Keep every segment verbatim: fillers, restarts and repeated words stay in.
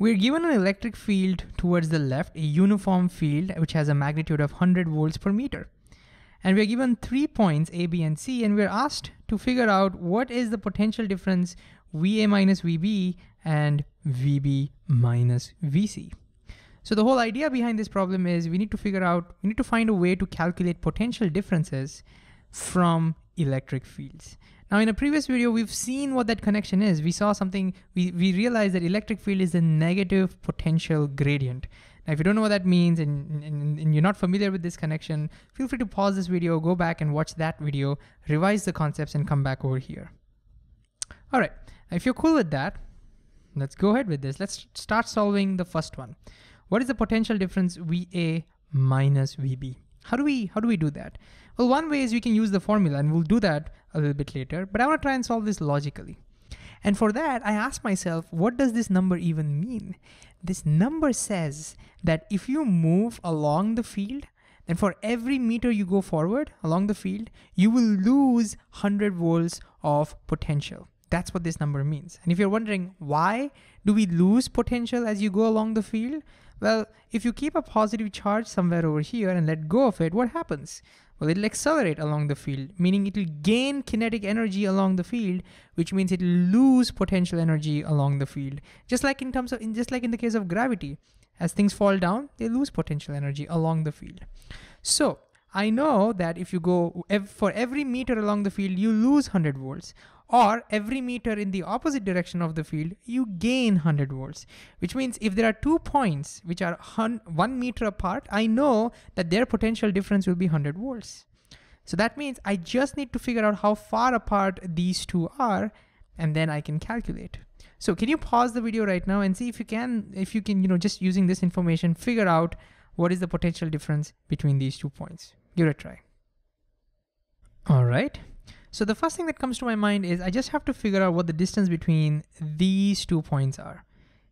We're given an electric field towards the left, a uniform field, which has a magnitude of one hundred volts per meter. And we're given three points, A, B, and C, and we're asked to figure out what is the potential difference V A minus V B and V B minus V C. So the whole idea behind this problem is we need to figure out, we need to find a way to calculate potential differences from electric fields. Now in a previous video, we've seen what that connection is. We saw something, we, we realized that electric field is the negative potential gradient. Now if you don't know what that means and, and, and you're not familiar with this connection, feel free to pause this video, go back and watch that video, revise the concepts and come back over here. All right, if you're cool with that, let's go ahead with this. Let's start solving the first one. What is the potential difference V A minus V B? How do we, how do we do that? Well, one way is we can use the formula and we'll do that a little bit later, but I wanna try and solve this logically. And for that, I asked myself, what does this number even mean? This number says that if you move along the field, then for every meter you go forward along the field, you will lose one hundred volts of potential. That's what this number means. And if you're wondering, why do we lose potential as you go along the field? Well, if you keep a positive charge somewhere over here and let go of it, what happens? Well, it'll accelerate along the field, meaning it'll gain kinetic energy along the field, which means it'll lose potential energy along the field. Just like in terms of, in, just like in the case of gravity, as things fall down, they lose potential energy along the field. So I know that if you go ev- for every meter along the field, you lose one hundred volts. Or every meter in the opposite direction of the field, you gain one hundred volts, which means if there are two points which are one meter apart, I know that their potential difference will be one hundred volts. So that means I just need to figure out how far apart these two are, and then I can calculate. So can you pause the video right now and see if you can, if you can, you know, just using this information, figure out what is the potential difference between these two points. Give it a try. All right. So the first thing that comes to my mind is I just have to figure out what the distance between these two points are.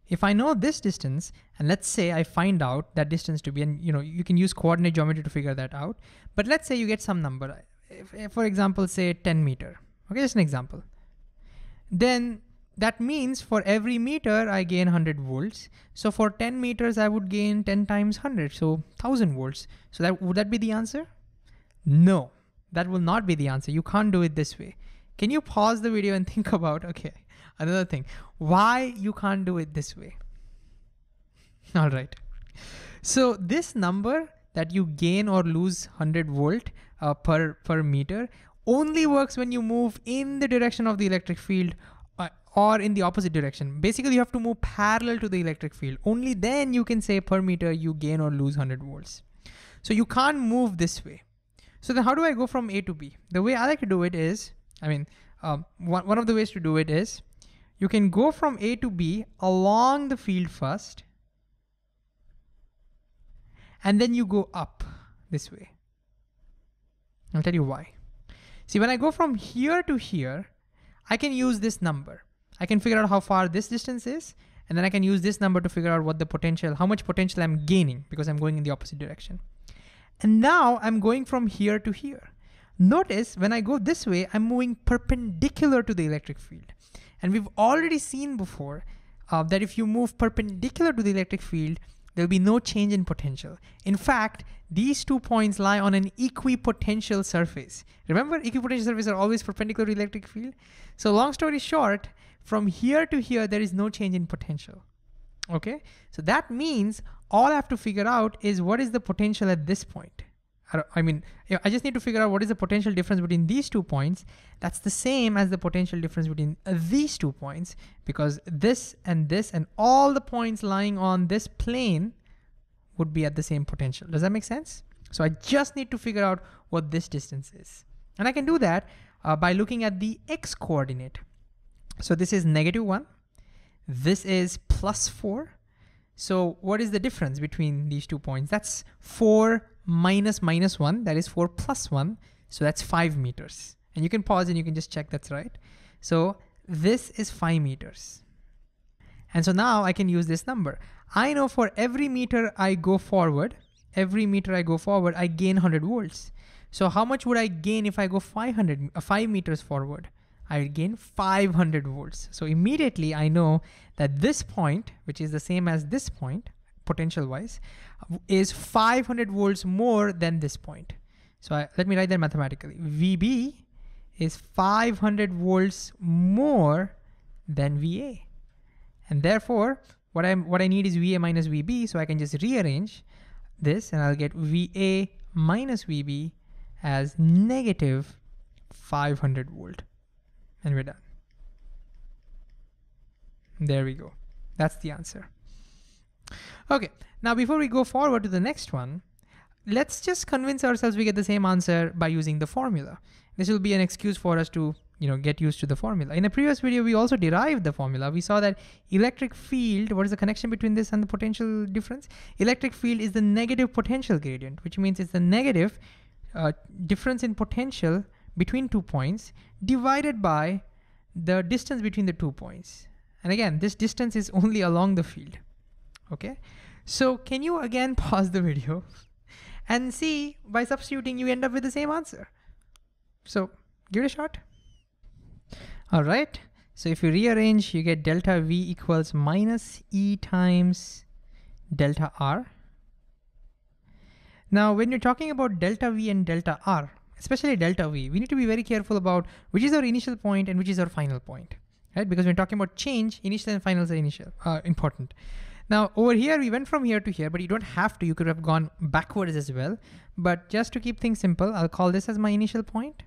If I know this distance, and let's say I find out that distance to be, and you know, you can use coordinate geometry to figure that out, but let's say you get some number, if, if for example, say ten meter, okay, just an example. Then that means for every meter, I gain one hundred volts. So for ten meters, I would gain ten times one hundred, so one thousand volts. So that would that be the answer? No. That will not be the answer. You can't do it this way. Can you pause the video and think about, okay, another thing, why you can't do it this way? All right. So this number that you gain or lose one hundred volt uh, per, per meter only works when you move in the direction of the electric field uh, or in the opposite direction. Basically, you have to move parallel to the electric field. Only then you can say per meter you gain or lose one hundred volts. So you can't move this way. So then how do I go from A to B? The way I like to do it is, I mean, um, one, one of the ways to do it is, you can go from A to B along the field first, and then you go up this way. I'll tell you why. See, when I go from here to here, I can use this number. I can figure out how far this distance is, and then I can use this number to figure out what the potential, how much potential I'm gaining because I'm going in the opposite direction. And now I'm going from here to here. Notice when I go this way, I'm moving perpendicular to the electric field. And we've already seen before uh, that if you move perpendicular to the electric field, there'll be no change in potential. In fact, these two points lie on an equipotential surface. Remember, equipotential surfaces are always perpendicular to the electric field. So long story short, from here to here, there is no change in potential. Okay, so that means all I have to figure out is what is the potential at this point. I, don't, I mean, I just need to figure out what is the potential difference between these two points. That's the same as the potential difference between uh, these two points, because this and this and all the points lying on this plane would be at the same potential. Does that make sense? So I just need to figure out what this distance is. And I can do that uh, by looking at the X coordinate. So this is negative one. This is plus four. So what is the difference between these two points? That's four minus minus one, that is four plus one. So that's five meters. And you can pause and you can just check that's right. So this is five meters. And so now I can use this number. I know for every meter I go forward, every meter I go forward, I gain one hundred volts. So how much would I gain if I go five hundred, uh, five meters forward? I will gain five hundred volts. So immediately I know that this point, which is the same as this point, potential wise, is five hundred volts more than this point. So I, let me write that mathematically. V B is five hundred volts more than V A. And therefore, what, I'm, what I need is V A minus V B, so I can just rearrange this and I'll get V A minus V B as negative five hundred volt. And we're done. There we go. That's the answer. Okay, now before we go forward to the next one, let's just convince ourselves we get the same answer by using the formula. This will be an excuse for us to, you know, get used to the formula. In a previous video, we also derived the formula. We saw that electric field, what is the connection between this and the potential difference? Electric field is the negative potential gradient, which means it's the negative uh, difference in potential between two points divided by the distance between the two points. And again, this distance is only along the field. Okay, so can you again pause the video and see by substituting you end up with the same answer. So give it a shot. All right, so if you rearrange, you get delta V equals minus E times delta R. Now, when you're talking about delta V and delta R, especially delta V, we need to be very careful about which is our initial point and which is our final point, right? Because when talking about change, initial and finals are initial, uh, important. Now over here, we went from here to here, but you don't have to, you could have gone backwards as well. But just to keep things simple, I'll call this as my initial point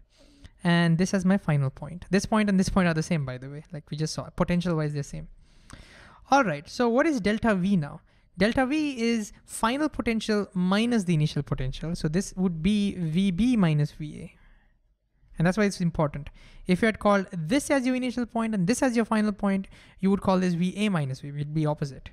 and this as my final point. This point and this point are the same, by the way, like we just saw, potential wise, they're the same. All right, so what is delta V now? Delta V is final potential minus the initial potential. So this would be V B minus V A. And that's why it's important. If you had called this as your initial point and this as your final point, you would call this V A minus V B, it'd be opposite.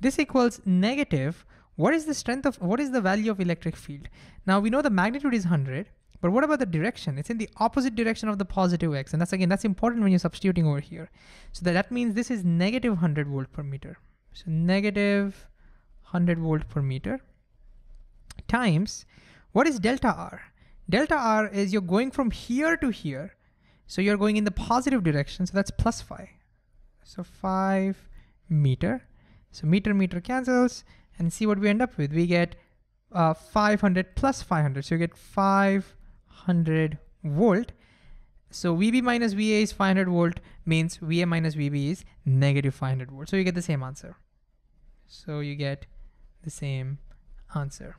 This equals negative, what is the strength of, what is the value of electric field? Now we know the magnitude is one hundred, but what about the direction? It's in the opposite direction of the positive X. And that's again, that's important when you're substituting over here. So that, that means this is negative one hundred volt per meter. So negative one hundred volt per meter times, what is delta R? Delta R is you're going from here to here. So you're going in the positive direction. So that's plus five. So five meter. So meter, meter cancels, and see what we end up with. We get uh, five hundred plus five hundred, so you get five hundred volt. So V B minus V A is five hundred volt, means V A minus V B is negative five hundred volt. So you get the same answer. So you get the same answer.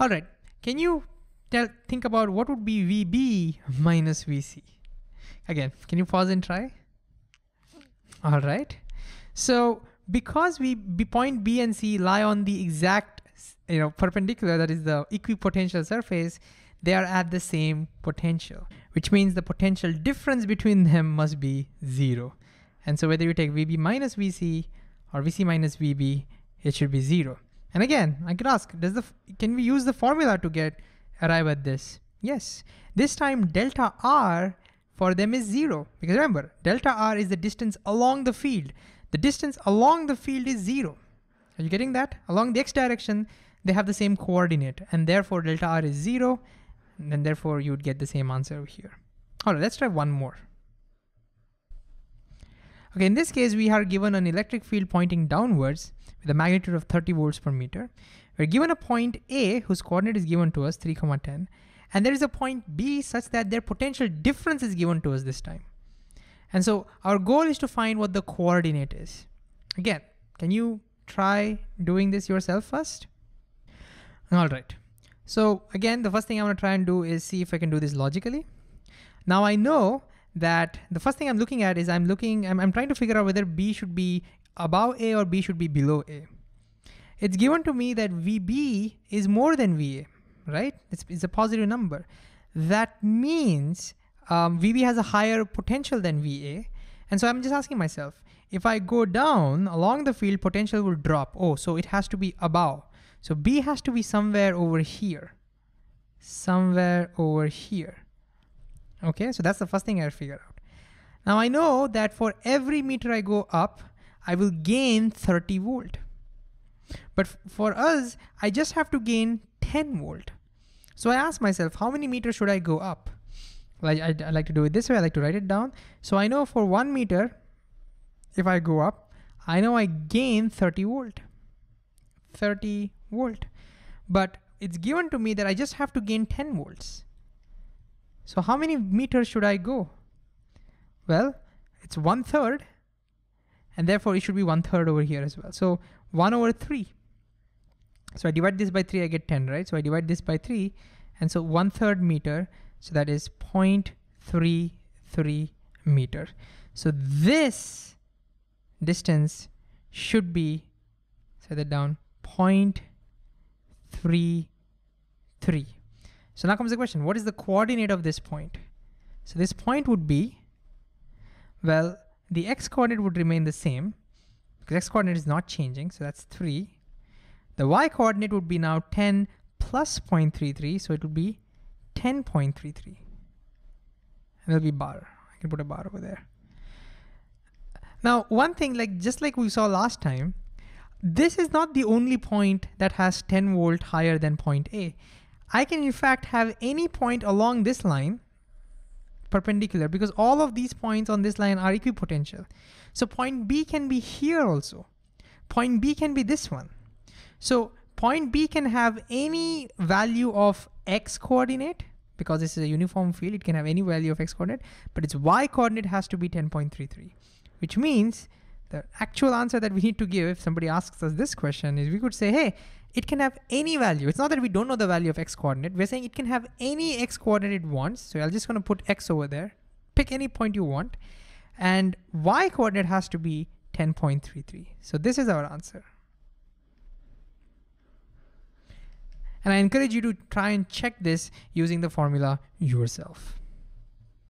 All right, can you tell, think about what would be V B minus V C? Again, can you pause and try? All right, so, because we point B and C lie on the exact, you know, perpendicular, that is the equipotential surface, they are at the same potential, which means the potential difference between them must be zero. And so whether you take V B minus V C or V C minus V B, it should be zero. And again, I could ask, does the, can we use the formula to get, arrive at this? Yes, this time delta R for them is zero, because remember, delta R is the distance along the field. The distance along the field is zero. Are you getting that? Along the X direction, they have the same coordinate, and therefore delta R is zero, and then therefore you would get the same answer over here. All right, let's try one more. Okay, in this case, we are given an electric field pointing downwards with a magnitude of thirty volts per meter. We're given a point A whose coordinate is given to us, three, ten, and there is a point B such that their potential difference is given to us this time. And so our goal is to find what the coordinate is. Again, can you try doing this yourself first? All right. So again, the first thing I want to try and do is see if I can do this logically. Now I know that the first thing I'm looking at is I'm looking, I'm, I'm trying to figure out whether B should be above A or B should be below A. It's given to me that V B is more than V A, right? It's, it's a positive number. That means Um, V B has a higher potential than V A. And so I'm just asking myself, if I go down along the field, potential will drop. Oh, so it has to be above. So B has to be somewhere over here, somewhere over here. Okay, so that's the first thing I'll figure out. Now I know that for every meter I go up, I will gain thirty volt. But for us, I just have to gain ten volt. So I ask myself, how many meters should I go up? Well, I, I like to do it this way. I like to write it down. So I know for one meter, if I go up, I know I gain thirty volt, thirty volt, but it's given to me that I just have to gain ten volts. So how many meters should I go? Well, it's one third, and therefore it should be one third over here as well. So one over three. So I divide this by three, I get ten, right? So I divide this by three, and so one third meter, so that is zero point three three meter. So this distance should be, set that down, zero point three three. So now comes the question, what is the coordinate of this point? So this point would be, well, the x coordinate would remain the same, because x coordinate is not changing, so that's three. The y coordinate would be now ten plus zero point three three, so it would be ten point three three. And it'll be bar. I can put a bar over there. Now, one thing, like just like we saw last time, this is not the only point that has ten volt higher than point A. I can in fact have any point along this line perpendicular, because all of these points on this line are equipotential. So point B can be here also. Point B can be this one. So point B can have any value of x coordinate, because this is a uniform field, it can have any value of x coordinate, but its y coordinate has to be ten point three three, which means the actual answer that we need to give if somebody asks us this question is we could say, hey, it can have any value. It's not that we don't know the value of x coordinate, we're saying it can have any x coordinate it wants. So I'm just gonna put x over there, pick any point you want, and y coordinate has to be ten point three three. So this is our answer. And I encourage you to try and check this using the formula yourself.